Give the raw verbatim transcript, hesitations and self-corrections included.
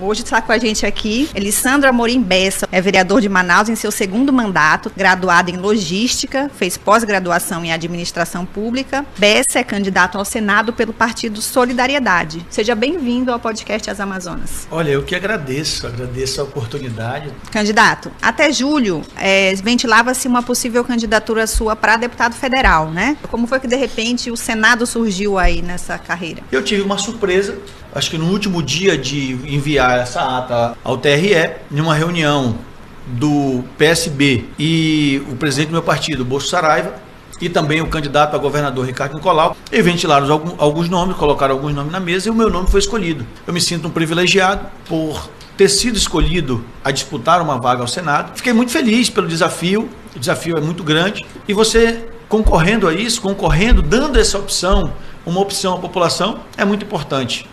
Hoje está com a gente aqui Elissandro Amorim Bessa, é vereador de Manaus em seu segundo mandato, graduado em Logística, fez pós-graduação em Administração Pública. Bessa é candidato ao Senado pelo partido Solidariedade. Seja bem-vindo ao podcast As Amazonas. Olha, eu que agradeço, agradeço a oportunidade. Candidato, até julho é, ventilava-se uma possível candidatura sua para deputado federal, né? Como foi que de repente o Senado surgiu aí nessa carreira? Eu tive uma surpresa, acho que no último dia de enviar essa ata ao T R E, em uma reunião do P S B e o presidente do meu partido, Bosco Saraiva, e também o candidato a governador Ricardo Nicolau, e ventilaram alguns nomes, colocaram alguns nomes na mesa e o meu nome foi escolhido. Eu me sinto um privilegiado por ter sido escolhido a disputar uma vaga ao Senado. Fiquei muito feliz pelo desafio, o desafio é muito grande, e você concorrendo a isso, concorrendo, dando essa opção, uma opção à população, é muito importante.